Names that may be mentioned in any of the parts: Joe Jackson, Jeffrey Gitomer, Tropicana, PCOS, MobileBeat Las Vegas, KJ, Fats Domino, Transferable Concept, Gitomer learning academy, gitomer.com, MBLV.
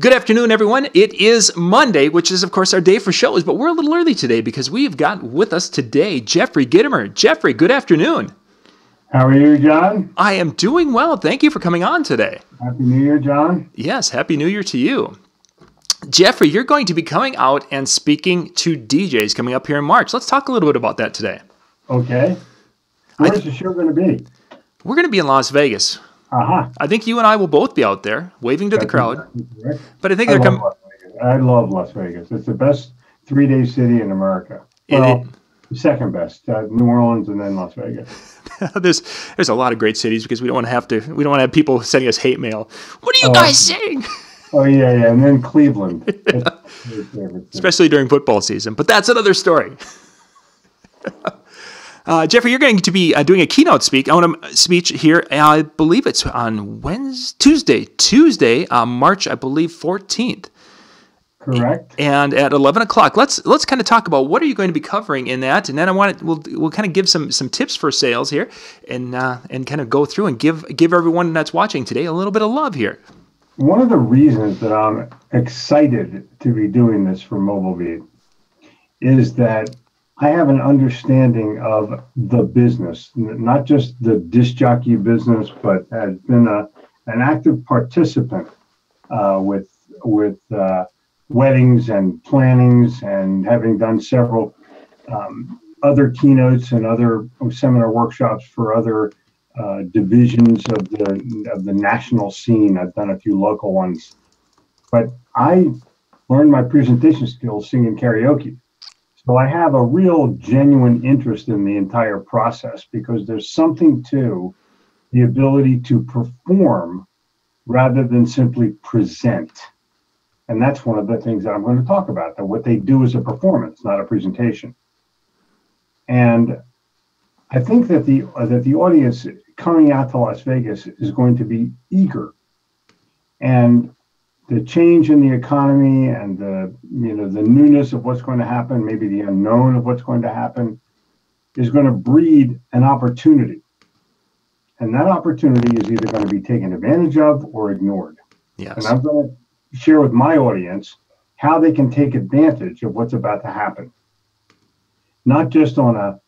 Good afternoon, everyone. It is Monday, which is, of course, our day for shows, but we're a little early today because we've got with us today Jeffrey Gitomer. Jeffrey, good afternoon. How are you, John? I am doing well. Thank you for coming on today. Happy New Year, John. Yes, Happy New Year to you. Jeffrey, you're going to be coming out and speaking to DJs coming up here in March. Let's talk a little bit about that today. Okay. Where's the show going to be? We're going to be in Las Vegas. I think you and I will both be out there waving to the crowd. Correct. But I think they're coming. I love Las Vegas. It's the best three-day city in America. Well, second best, New Orleans and then Las Vegas. there's a lot of great cities because we don't want to have to. We don't want to have people sending us hate mail. What are you guys saying? Oh yeah, yeah, and then Cleveland, especially during football season. But that's another story. Jeffrey, you're going to be doing a keynote speech here. I believe it's on Tuesday, March, I believe, 14th. Correct. And at 11 o'clock, let's kind of talk about what are you going to be covering in that, and then we'll kind of give some tips for sales here, and kind of go through and give everyone that's watching today a little bit of love here. One of the reasons that I'm excited to be doing this for MobileBeat is that I have an understanding of the business, not just the disc jockey business, but has been an active participant with weddings and plannings, and having done several other keynotes and other seminar workshops for other divisions of the national scene. I've done a few local ones, but I learned my presentation skills singing karaoke. So I have a real genuine interest in the entire process, because there's something to the ability to perform rather than simply present. And that's one of the things that I'm going to talk about, that what they do is a performance, not a presentation. And I think that the audience coming out to Las Vegas is going to be eager. And the change in the economy and the newness of what's going to happen, maybe the unknown of what's going to happen, is going to breed an opportunity. And that opportunity is either going to be taken advantage of or ignored. Yes. And I'm going to share with my audience how they can take advantage of what's about to happen. Not just on a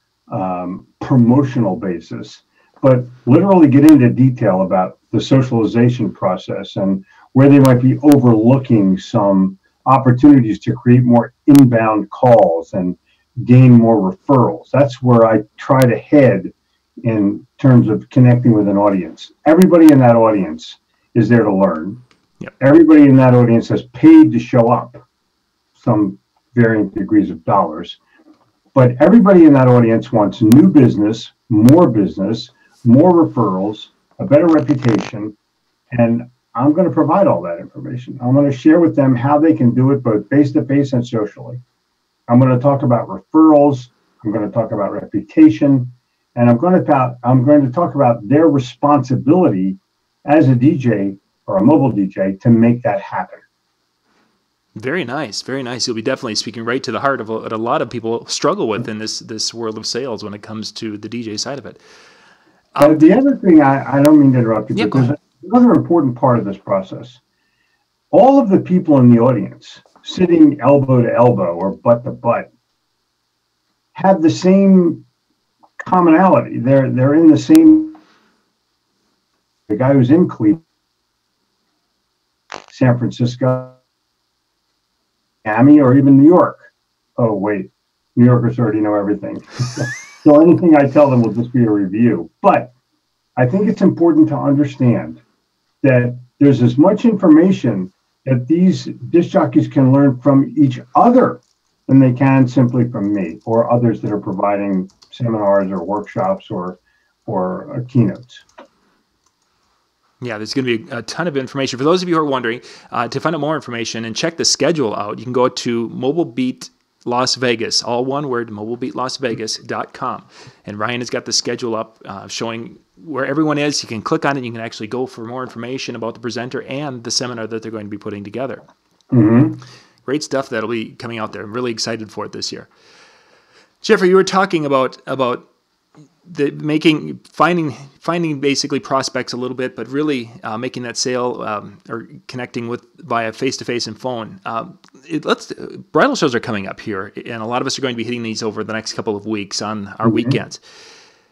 promotional basis, but literally get into detail about the socialization process and where they might be overlooking some opportunities to create more inbound calls and gain more referrals. That's where I try to head in terms of connecting with an audience. Everybody in that audience is there to learn. Yep. Everybody in that audience has paid to show up, some varying degrees of dollars. But everybody in that audience wants new business, more referrals, a better reputation, and I'm going to provide all that information. I'm going to share with them how they can do it both face-to-face and socially. I'm going to talk about referrals. I'm going to talk about reputation. And I'm going to talk about their responsibility as a DJ or a mobile DJ to make that happen. Very nice. Very nice. You'll be definitely speaking right to the heart of what a lot of people struggle with in this world of sales when it comes to the DJ side of it. The other thing, I don't mean to interrupt you, because another important part of this process. All of the people in the audience, sitting elbow to elbow or butt to butt, have the same commonality. They're in the same. The guy who's in Cleveland, San Francisco, Miami, or even New York. Oh wait, New Yorkers already know everything. So anything I tell them will just be a review. But I think it's important to understand that there's as much information that these disc jockeys can learn from each other than they can simply from me or others that are providing seminars or workshops or keynotes. Yeah, there's going to be a ton of information. For those of you who are wondering, to find out more information and check the schedule out, you can go to MobileBeat Las Vegas, all one word, mobilebeatlasvegas.com. And Ryan has got the schedule up showing where everyone is. You can click on it. You can actually go for more information about the presenter and the seminar that they're going to be putting together. Mm-hmm. Great stuff that'll be coming out there. I'm really excited for it this year. Jeffrey, you were talking about finding basically prospects a little bit, but really making that sale or connecting with via face-to-face and phone. Bridal shows are coming up here, and a lot of us are going to be hitting these over the next couple of weeks on our weekends.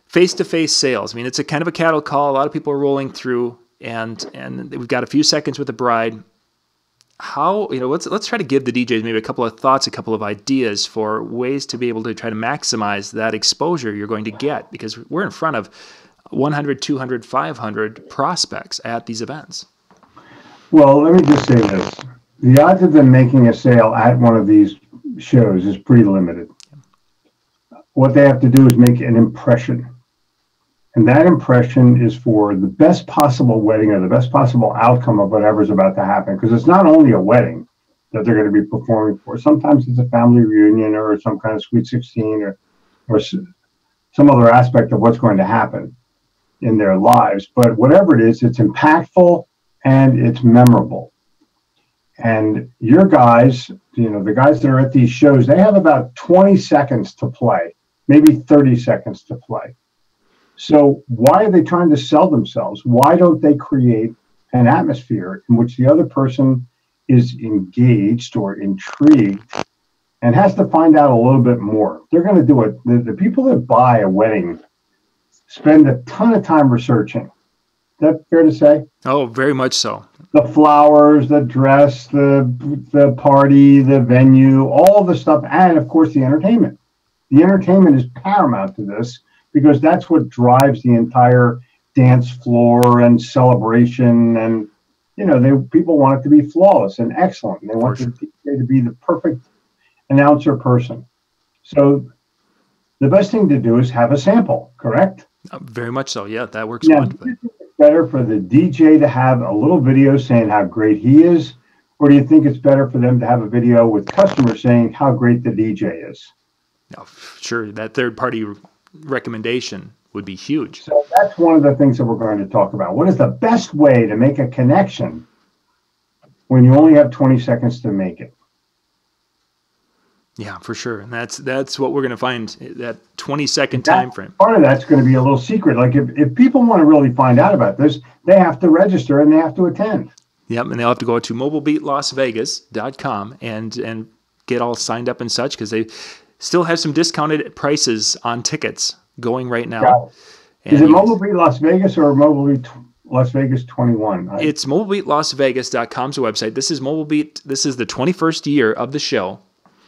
Face-to-face sales. I mean, it's a kind of a cattle call. A lot of people are rolling through, and we've got a few seconds with the bride. How, you know, let's try to give the DJs maybe a couple of thoughts, a couple of ideas for ways to be able to try to maximize that exposure you're going to get, because we're in front of 100, 200, 500 prospects at these events. Well, let me just say this. The odds of them making a sale at one of these shows is pretty limited. What they have to do is make an impression. And that impression is for the best possible wedding or the best possible outcome of whatever's about to happen. Because it's not only a wedding that they're going to be performing for. Sometimes it's a family reunion or some kind of Sweet 16 or some other aspect of what's going to happen in their lives. But whatever it is, it's impactful and it's memorable. And your guys, you know, the guys that are at these shows, they have about 20 seconds to play, maybe 30 seconds to play. So why are they trying to sell themselves? Why don't they create an atmosphere in which the other person is engaged or intrigued and has to find out a little bit more? They're going to do it. The people that buy a wedding spend a ton of time researching. Is that fair to say? Oh, very much so. The flowers, the dress, the party, the venue, all the stuff, and, of course, the entertainment. The entertainment is paramount to this, because that's what drives the entire dance floor and celebration. And, you know, people want it to be flawless and excellent. They want to be the perfect announcer person. So the best thing to do is have a sample, correct? Very much so. Yeah, that works wonderfully. Do you think it's better for the DJ to have a little video saying how great he is? Or do you think it's better for them to have a video with customers saying how great the DJ is? No, sure. That third party recommendation would be huge. So that's one of the things that we're going to talk about. What is the best way to make a connection when you only have 20 seconds to make it? Yeah, for sure. And that's what we're going to find, that 20-second time frame. Part of that's going to be a little secret. Like if people want to really find out about this, they have to register and they have to attend. Yep, and they'll have to go to mobilebeatlasvegas.com and get all signed up and such, because they still have some discounted prices on tickets going right now. Is it MobileBeat Las Vegas or MobileBeat Las Vegas 21? It's mobilebeatlasvegas.com's website. This is MobileBeat. This is the 21st year of the show.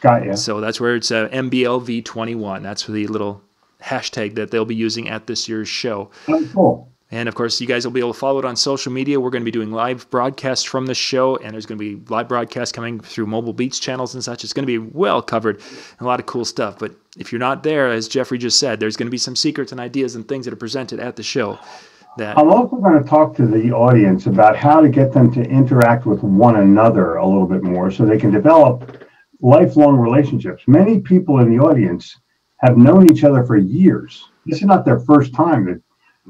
Got you. So that's where it's MBLV 21. That's the little hashtag that they'll be using at this year's show. Oh, cool. And, of course, you guys will be able to follow it on social media. We're going to be doing live broadcasts from the show, and there's going to be live broadcasts coming through MobileBeat's channels and such. It's going to be well covered and a lot of cool stuff. But if you're not there, as Jeffrey just said, there's going to be some secrets and ideas and things that are presented at the show. I'm also going to talk to the audience about how to get them to interact with one another a little bit more so they can develop lifelong relationships. Many people in the audience have known each other for years. This is not their first time that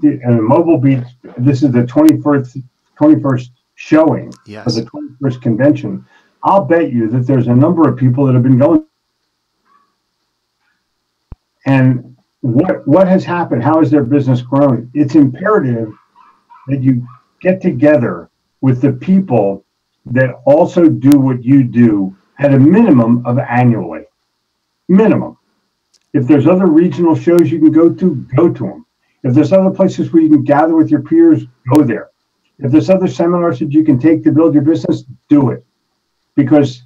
and MobileBeat, this is the 21st showing, yes, of the 21st convention. I'll bet you that there's a number of people that have been going. And what has happened? How has their business grown? It's imperative that you get together with the people that also do what you do at a minimum of annually. Minimum. If there's other regional shows you can go to them. If there's other places where you can gather with your peers, go there. If there's other seminars that you can take to build your business, do it. Because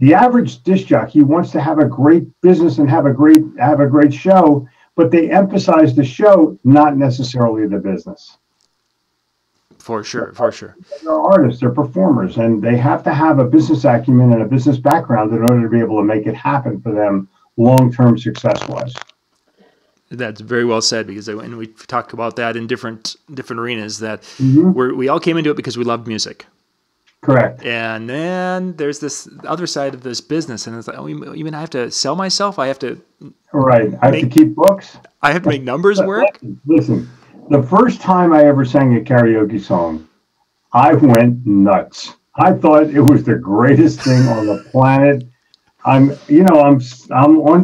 the average disc jockey wants to have a great business and have a great show, but they emphasize the show, not necessarily the business. For sure, for sure. They're artists, they're performers, and they have to have a business acumen and a business background in order to be able to make it happen for them long-term success-wise. That's very well said, because when we talk about that in different arenas, that we all came into it because we loved music. Correct. And then there's this other side of this business, and it's like, oh, you mean I have to sell myself? I have to. Right. I have to keep books. I have to make numbers work. Listen, the first time I ever sang a karaoke song, I went nuts. I thought it was the greatest thing on the planet. I'm on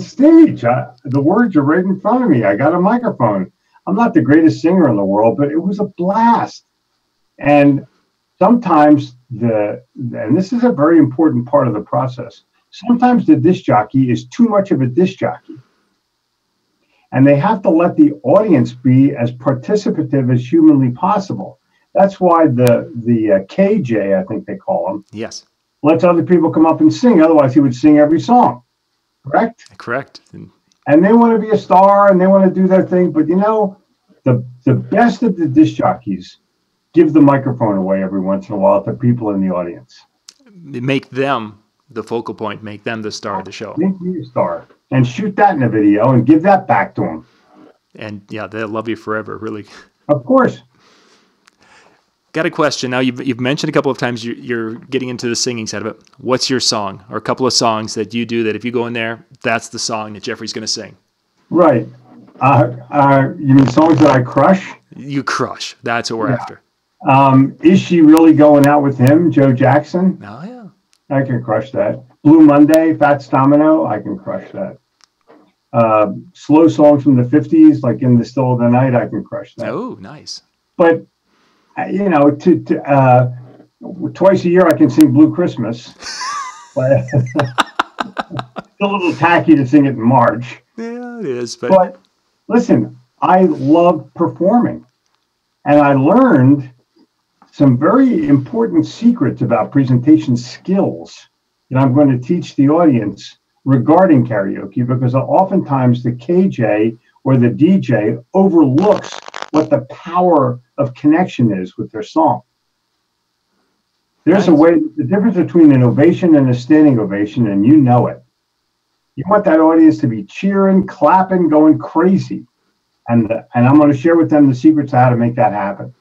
stage. The words are right in front of me. I got a microphone. I'm not the greatest singer in the world, but it was a blast. And sometimes and this is a very important part of the process. Sometimes the disc jockey is too much of a disc jockey. And they have to let the audience be as participative as humanly possible. That's why the KJ, I think they call him. Yes. Lets other people come up and sing. Otherwise, he would sing every song. Correct? Correct. And they want to be a star, and they want to do their thing. But, you know, the best of the disc jockeys give the microphone away every once in a while to people in the audience. Make them the focal point. Make them the star of the show. Make me the star. And shoot that in a video and give that back to them. And, yeah, they'll love you forever, really. Of course. Got a question. Now you've mentioned a couple of times you're getting into the singing side of it. What's your song or a couple of songs that you do that if you go in there, that's the song that Jeffrey's going to sing? Right. You mean songs that I crush? You crush. That's what we're after. Is She Really Going Out With Him? Joe Jackson. Oh, yeah. I can crush that. Blue Monday, Fats Domino. I can crush that. Slow songs from the 50s, like In the Still of the Night. I can crush that. Oh, nice. But you know, twice a year I can sing Blue Christmas. It's a little tacky to sing it in March. Yeah, it is. But listen, I love performing. And I learned some very important secrets about presentation skills that I'm going to teach the audience regarding karaoke, because oftentimes the KJ or the DJ overlooks what the power of connection is with their song. There's a way, the difference between an ovation and a standing ovation, and you know it. You want that audience to be cheering, clapping, going crazy. And I'm going to share with them the secrets of how to make that happen.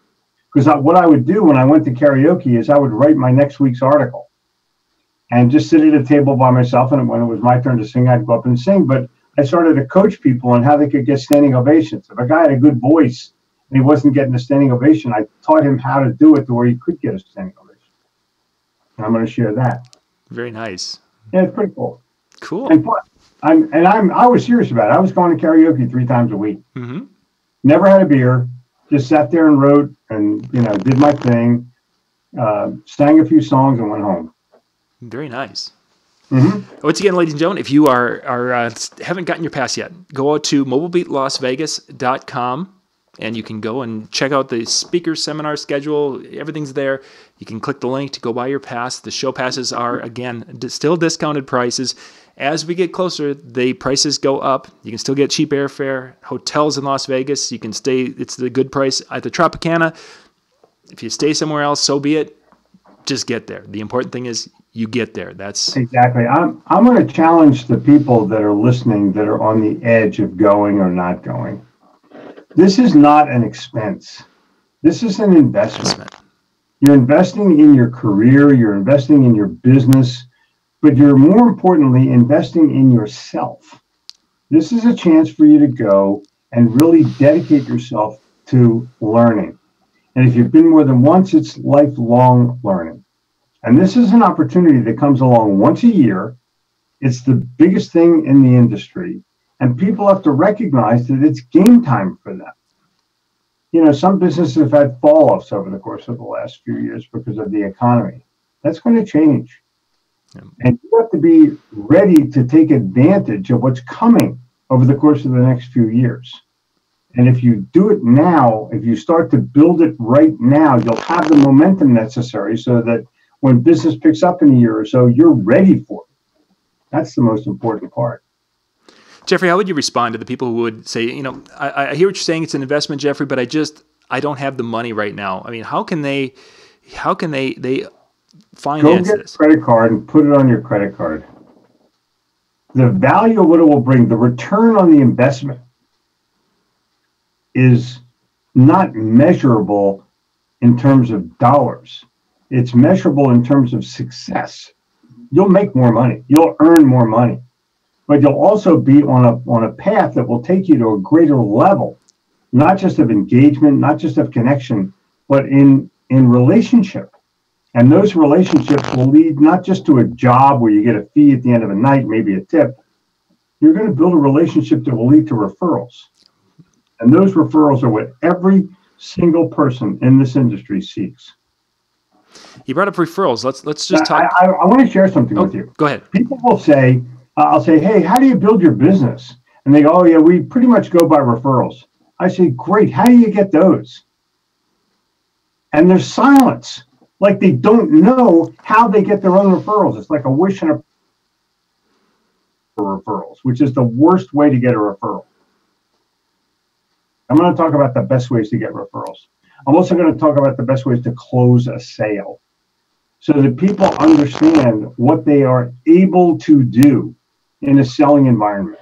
Because what I would do when I went to karaoke is I would write my next week's article and just sit at a table by myself. And when it was my turn to sing, I'd go up and sing. But I started to coach people on how they could get standing ovations. If a guy had a good voice, and he wasn't getting a standing ovation, I taught him how to do it to where he could get a standing ovation. And I'm going to share that. Very nice. Yeah, it's pretty cool. Cool. And I was serious about it. I was going to karaoke 3 times a week. Mm-hmm. Never had a beer. Just sat there and wrote and, you know, did my thing, sang a few songs and went home. Very nice. Mm-hmm. Once again, ladies and gentlemen, if you haven't gotten your pass yet, go out to mobilebeatlasvegas.com. And you can go and check out the speaker seminar schedule. Everything's there. You can click the link to go buy your pass. The show passes are, again, still discounted prices. As we get closer, the prices go up. You can still get cheap airfare, hotels in Las Vegas. You can stay. It's the good price at the Tropicana. If you stay somewhere else, so be it. Just get there. The important thing is you get there. That's exactly. I'm going to challenge the people that are listening that are on the edge of going or not going. This is not an expense. This is an investment. You're investing in your career. You're investing in your business. But you're more importantly investing in yourself. This is a chance for you to go and really dedicate yourself to learning. And if you've been more than once, it's lifelong learning. And this is an opportunity that comes along once a year. It's the biggest thing in the industry. And people have to recognize that it's game time for them. you know, some businesses have had fall-offs over the course of the last few years because of the economy. That's going to change. Yeah. And you have to be ready to take advantage of what's coming over the course of the next few years. And if you do it now, if you start to build it right now, you'll have the momentum necessary so that when business picks up in a year or so, you're ready for it. That's the most important part. Jeffrey, how would you respond to the people who would say, you know, I hear what you're saying, it's an investment, Jeffrey, but I don't have the money right now. I mean, how can they finance this? Go get a credit card and put it on your credit card. The value of what it will bring, the return on the investment, is not measurable in terms of dollars. It's measurable in terms of success. You'll make more money. You'll earn more money. But you'll also be on a path that will take you to a greater level, not just of engagement, not just of connection, but in relationship. And those relationships will lead not just to a job where you get a fee at the end of the night, maybe a tip. You're going to build a relationship that will lead to referrals. And those referrals are what every single person in this industry seeks. You brought up referrals. Let's just talk. I want to share something with you. Go ahead. People will say, I'll say, hey, how do you build your business? And they go, oh, yeah, we pretty much go by referrals. I say, great. How do you get those? And there's silence. Like they don't know how they get their own referrals. It's like a wish and a for referrals, which is the worst way to get a referral. I'm going to talk about the best ways to get referrals. I'm also going to talk about the best ways to close a sale, so that people understand what they are able to do in a selling environment.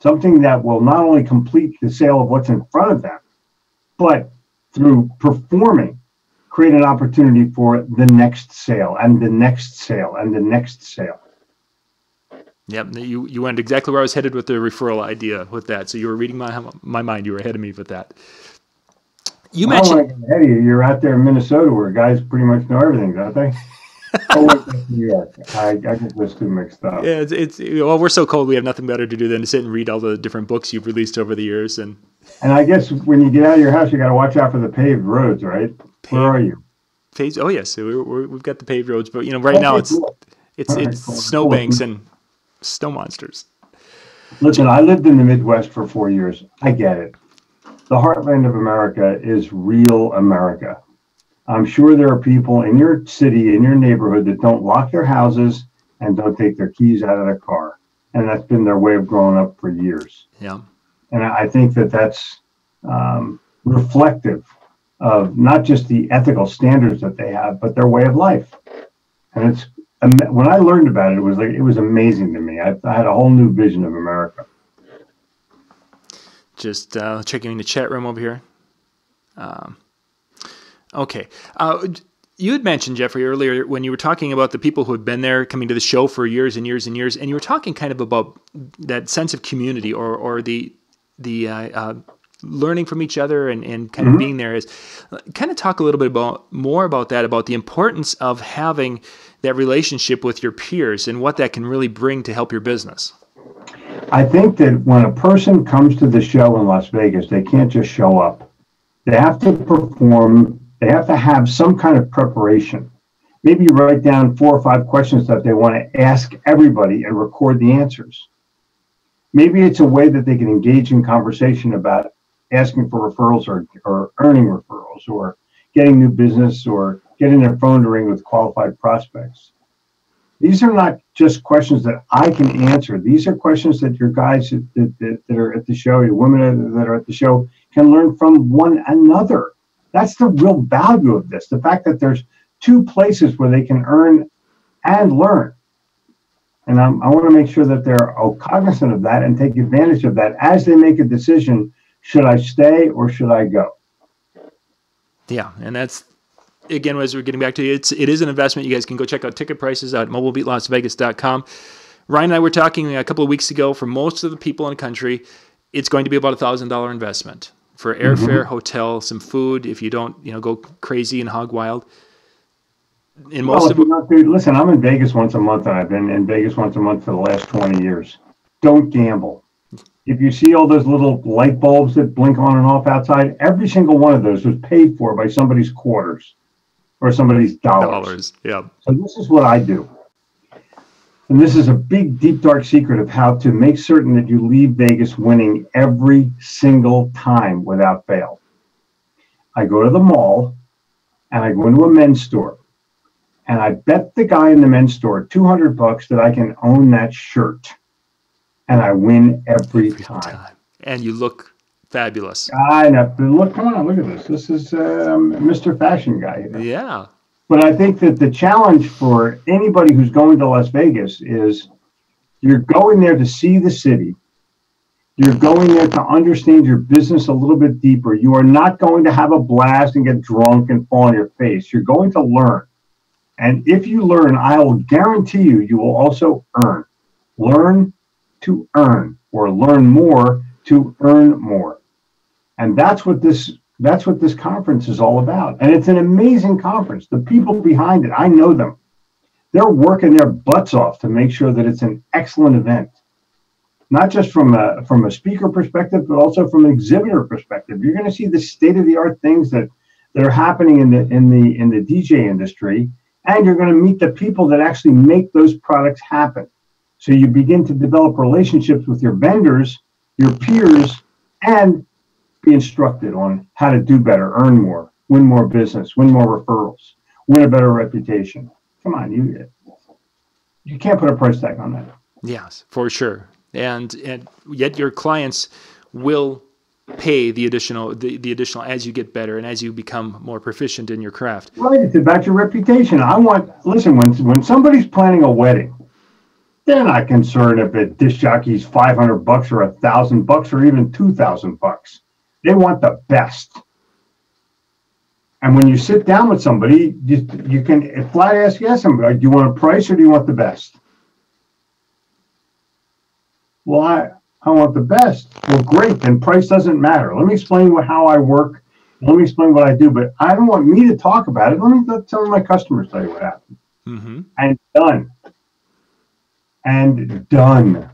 Something that will not only complete the sale of what's in front of them, but through performing, create an opportunity for the next sale and the next sale and the next sale. Yep, you went exactly where I was headed with the referral idea with that. So you were reading my mind. You were ahead of me with that. You mentioned you're out there in Minnesota where guys pretty much know everything, don't they? Oh, wait, New York. I get those two mixed up. Yeah, it's well, we're so cold. We have nothing better to do than to sit and read all the different books you've released over the years. And I guess when you get out of your house, you got to watch out for the paved roads, right? Where are you? Paved? Oh yes, we've got the paved roads, but you know, right now it's snowbanks and snow monsters. Listen, I lived in the Midwest for 4 years. I get it. The heartland of America is real America. I'm sure there are people in your city, in your neighborhood, that don't lock their houses and don't take their keys out of their car. And that's been their way of growing up for years. Yeah. And I think that that's reflective of not just the ethical standards that they have, but their way of life. And it's when I learned about it, it was amazing to me. I had a whole new vision of America. Just checking the chat room over here. Okay. You had mentioned, Jeffrey, earlier when you were talking about the people who had been there coming to the show for years and years and years, and you were talking kind of about that sense of community or the learning from each other and kind of being there. Kind of talk a little bit more about that, about the importance of having that relationship with your peers and what that can really bring to help your business. I think that when a person comes to the show in Las Vegas, they can't just show up. They have to perform. They have to have some kind of preparation. Maybe you write down 4 or 5 questions that they want to ask everybody and record the answers. Maybe it's a way that they can engage in conversation about asking for referrals or earning referrals or getting new business or getting their phone to ring with qualified prospects. These are not just questions that I can answer. These are questions that your guys that are at the show, your women that are at the show, can learn from one another. That's the real value of this. The fact that there's 2 places where they can earn and learn. And I want to make sure that they're cognizant of that and take advantage of that as they make a decision. Should I stay or should I go? Yeah, and that's, again, as we're getting back to it is an investment. You guys can go check out ticket prices at MobileBeatLasVegas.com. Ryan and I were talking a couple of weeks ago. For most of the people in the country, it's going to be about a $1,000 investment for airfare, hotel, some food. If you don't, go crazy and hog wild. In most listen, I'm in Vegas once a month, and I've been in Vegas once a month for the last 20 years. Don't gamble. If you see all those little light bulbs that blink on and off outside, every single one of those was paid for by somebody's quarters or somebody's dollars. Yeah. So this is what I do. And this is a big, deep, dark secret of how to make certain that you leave Vegas winning every single time without fail. I go to the mall and I go into a men's store and I bet the guy in the men's store $200 that I can own that shirt. And I win every time. And you look fabulous. I know. Look, come on, look at this. This is Mr. Fashion Guy. You know? Yeah. But I think that the challenge for anybody who's going to Las Vegas is you're going there to see the city. You're going there to understand your business a little bit deeper. You are not going to have a blast and get drunk and fall on your face. You're going to learn. And if you learn, I will guarantee you, you will also earn. Learn to earn, or learn more to earn more. And that's what this conference is all about. And it's an amazing conference. The people behind it, I know them. They're working their butts off to make sure that it's an excellent event, not just from a speaker perspective, but also from an exhibitor perspective. You're going to see the state-of-the-art things that are happening in the DJ industry, and you're going to meet the people that actually make those products happen. So you begin to develop relationships with your vendors, your peers, and be instructed on how to do better, earn more, win more business, win more referrals, win a better reputation. Come on, you can't put a price tag on that. Yes, for sure. And yet your clients will pay the additional as you get better and as you become more proficient in your craft. Right, it's about your reputation. Listen, when somebody's planning a wedding, they're not concerned if a disc jockey's $500 or $1,000 or even $2,000. They want the best. And when you sit down with somebody, you can flat ask somebody, do you want a price or do you want the best? Well, I want the best. Well, great, then price doesn't matter. Let me explain how I work. Let me explain what I do, but I don't want me to talk about it. Let me tell my customers tell you what happened. Mm-hmm. And done. And done.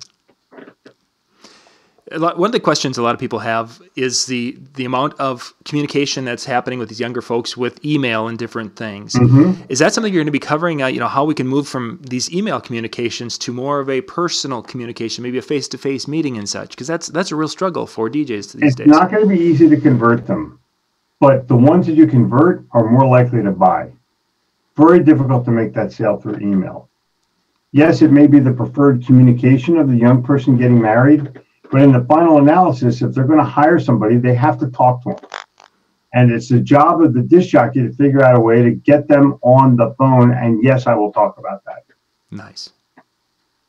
One of the questions a lot of people have is the amount of communication that's happening with these younger folks with email and different things. Mm-hmm. Is that something you're going to be covering? How we can move from these email communications to more of a personal communication, maybe a face-to-face meeting and such, because that's a real struggle for DJs these days. It's not going to be easy to convert them, but the ones that you convert are more likely to buy. Very difficult to make that sale through email. Yes, it may be the preferred communication of the young person getting married, but in the final analysis, if they're going to hire somebody, they have to talk to them. And it's the job of the disc jockey to figure out a way to get them on the phone. And yes, I will talk about that. Nice.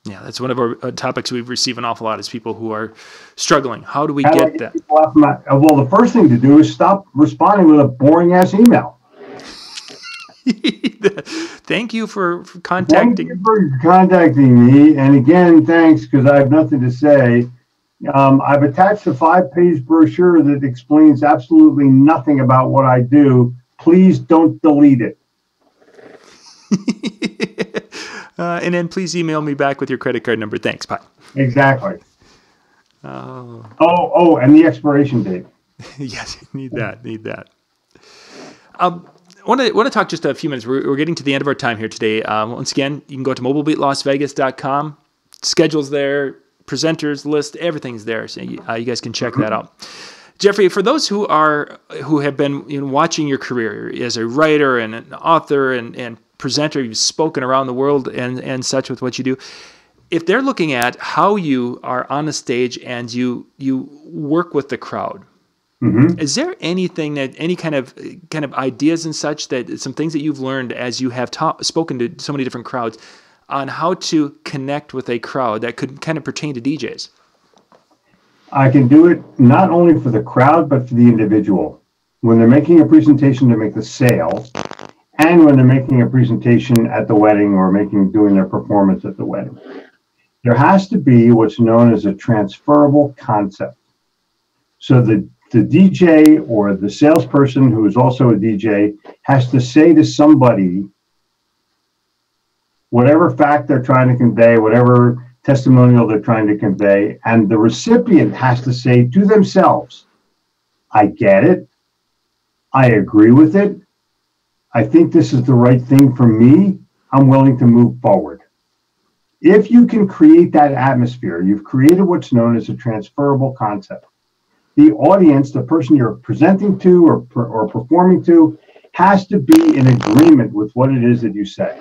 Yeah, that's one of our topics we've received an awful lot is people who are struggling. How do we get that? Well, the first thing to do is stop responding with a boring-ass email. Thank you for contacting me. And again, thanks, because I have nothing to say. I've attached a 5-page brochure that explains absolutely nothing about what I do. Please don't delete it. And then please email me back with your credit card number. Thanks. Bye. Exactly. Oh, and the expiration date. Yes, need that. I want to talk just a few minutes. We're getting to the end of our time here today. Once again, you can go to MobileBeatLasVegas.com. Schedule's there, presenters list, everything's there. So you guys can check that out. Jeffrey, for those who have been watching your career as a writer and an author and presenter, you've spoken around the world and such with what you do. If they're looking at how you are on a stage and you work with the crowd. Mm-hmm. Is there anything that any kind of ideas and such that some things that you've learned as you have spoken to so many different crowds on how to connect with a crowd that could kind of pertain to DJs? I can do it not only for the crowd, but for the individual. When they're making a presentation to make the sale and when they're making a presentation at the wedding or doing their performance at the wedding, there has to be what's known as a transferable concept. So the DJ or the salesperson who is also a DJ has to say to somebody whatever fact they're trying to convey, whatever testimonial they're trying to convey, and the recipient has to say to themselves, I get it, I agree with it, I think this is the right thing for me, I'm willing to move forward. If you can create that atmosphere, you've created what's known as a transferable concept. The audience, the person you're presenting to or performing to, has to be in agreement with what it is that you say.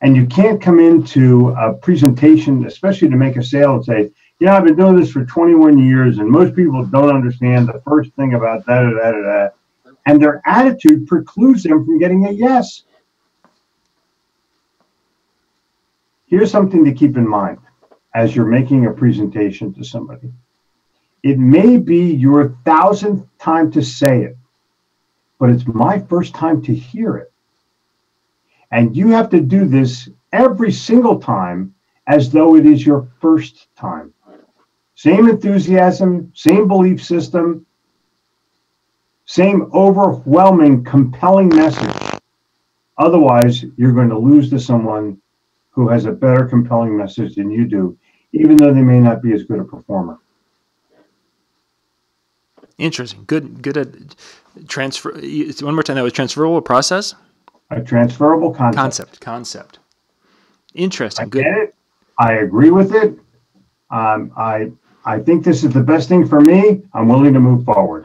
And you can't come into a presentation, especially to make a sale, and say, you know, I've been doing this for 21 years, and most people don't understand the first thing about da da da da da. And their attitude precludes them from getting a yes. Here's something to keep in mind as you're making a presentation to somebody. It may be your 1,000th time to say it, but it's my first time to hear it. And you have to do this every single time as though it is your first time. Same enthusiasm, same belief system, same overwhelming, compelling message. Otherwise, you're going to lose to someone who has a better compelling message than you do, even though they may not be as good a performer. Interesting. Good at transfer. One more time, that was transferable process? A transferable concept. Concept. Interesting. I get it. I agree with it. I think this is the best thing for me. I'm willing to move forward.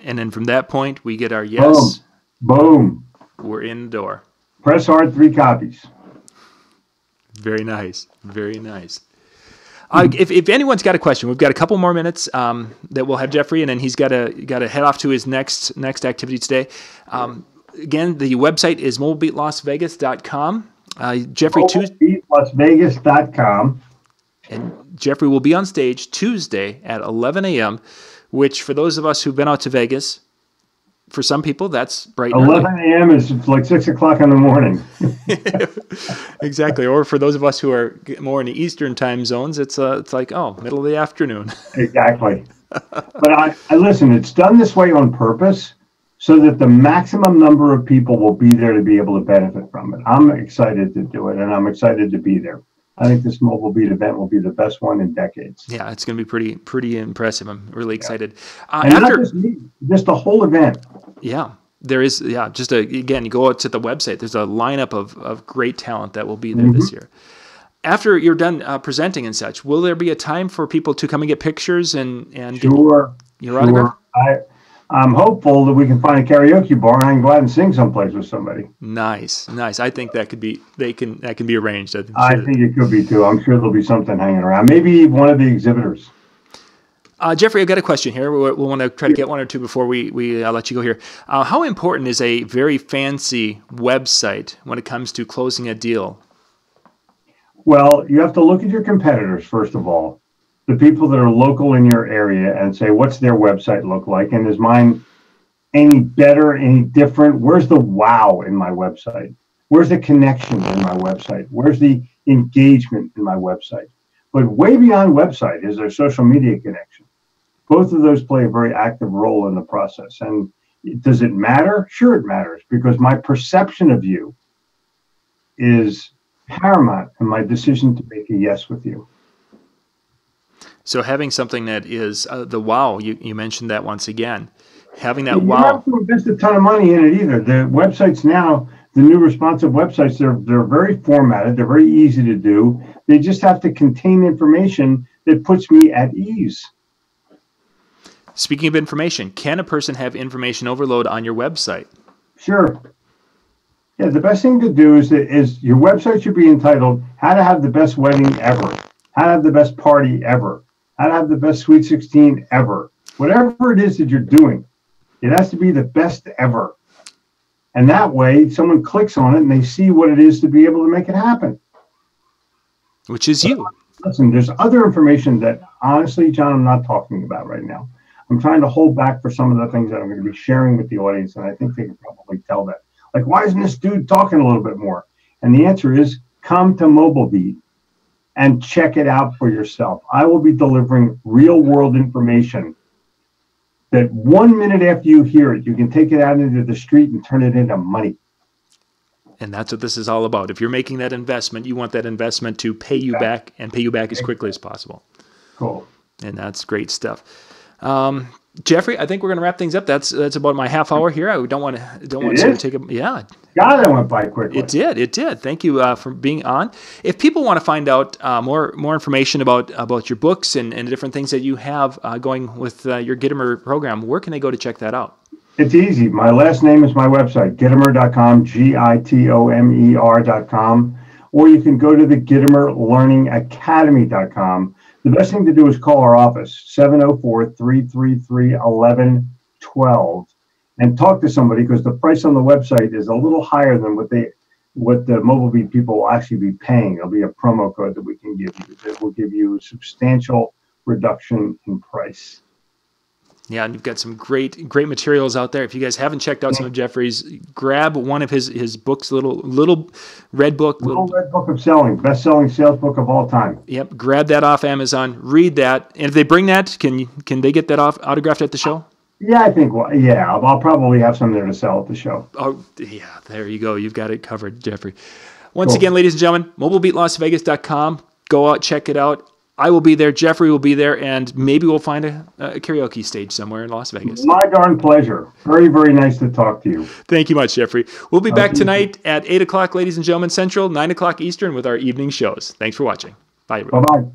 And then from that point, we get our yes. Boom. Boom. We're in the door. Press hard, 3 copies. Very nice. Very nice. If anyone's got a question, we've got a couple more minutes that we'll have Jeffrey, and then he's got to head off to his next activity today. Again, the website is MobileBeatLasVegas.com. Jeffrey, MobileBeatLasVegas.com. And Jeffrey will be on stage Tuesday at 11 a.m., which for those of us who've been out to Vegas, for some people, that's bright and early. 11 a.m. is like 6 o'clock in the morning. Exactly. Or for those of us who are more in the Eastern time zones, it's like, oh, middle of the afternoon. Exactly. But I listen, it's done this way on purpose so that the maximum number of people will be there to be able to benefit from it. I'm excited to do it, and I'm excited to be there. I think this MobileBeat event will be the best one in decades. Yeah, it's going to be pretty impressive. I'm really excited. And not just me, just the whole event. Yeah, there is. Yeah, just again, you go out to the website. There's a lineup of great talent that will be there this year. After you're done presenting and such, will there be a time for people to come and get pictures and sure, your autograph? I'm hopeful that we can find a karaoke bar and I can go out and sing someplace with somebody. Nice, nice. I think that could be that can be arranged. I think it could be too. I'm sure there'll be something hanging around. Maybe one of the exhibitors. Jeffrey, I've got a question here. We'll want to try to get one or two before we let you go here. How important is a very fancy website when it comes to closing a deal? Well, you have to look at your competitors first of all. The people that are local in your area and say, what's their website look like? And is mine any better, any different? Where's the wow in my website? Where's the connection in my website? Where's the engagement in my website? But way beyond website is their social media connection. Both of those play a very active role in the process. And does it matter? Sure, it matters, because my perception of you is paramount in my decision to make a yes with you. So having something that is the wow, you mentioned that once again, having that wow. You don't have to invest a ton of money in it either. The websites now, the new responsive websites, they're very formatted. They're very easy to do. They just have to contain information that puts me at ease. Speaking of information, can a person have information overload on your website? Sure. Yeah, the best thing to do is your website should be entitled, How to Have the Best Wedding Ever, How to Have the Best Party Ever, How to Have the Best Sweet 16 Ever. Whatever it is that you're doing, it has to be the best ever. And that way, someone clicks on it and they see what it is to be able to make it happen. Which is you. Listen, there's other information that, honestly, John, I'm not talking about right now. I'm trying to hold back for some of the things that I'm going to be sharing with the audience, and I think they can probably tell that. Like, why isn't this dude talking a little bit more? And the answer is, come to MobileBeat and check it out for yourself. I will be delivering real world information that 1 minute after you hear it, you can take it out into the street and turn it into money. And that's what this is all about. If you're making that investment, you want that investment to pay you back and pay you back as quickly as possible. Cool. And that's great stuff. Jeffrey, I think we're going to wrap things up. That's about my half hour here. I don't want to take a God, that went by quickly. It did. Thank you for being on. If people want to find out more information about your books and the different things that you have going with your Gitomer program, where can they go to check that out? It's easy. My last name is my website, gitomer.com, gitomer.com, or you can go to the Gitomer learning academy.com. The best thing to do is call our office, 704-333-1112, and talk to somebody, because the price on the website is a little higher than what the MobileBeat people will actually be paying. There'll be a promo code that we can give you that will give you a substantial reduction in price. Yeah, and you've got some great materials out there. If you guys haven't checked out some of Jeffrey's, grab one of his books, little red book. Little red book of selling, best-selling sales book of all time. Yep, grab that off Amazon, read that. And if they bring that, can they get that autographed at the show? Yeah, I think, I'll probably have some there to sell at the show. Oh, yeah, there you go. You've got it covered, Jeffrey. Once again, ladies and gentlemen, MobileBeatLasVegas.com. Go out, check it out. I will be there. Jeffrey will be there, and maybe we'll find a karaoke stage somewhere in Las Vegas. My darn pleasure. Very, very nice to talk to you. Thank you much, Jeffrey. We'll be back tonight at 8 o'clock, ladies and gentlemen, Central, 9 o'clock Eastern, with our evening shows. Thanks for watching. Bye, everyone. Bye-bye.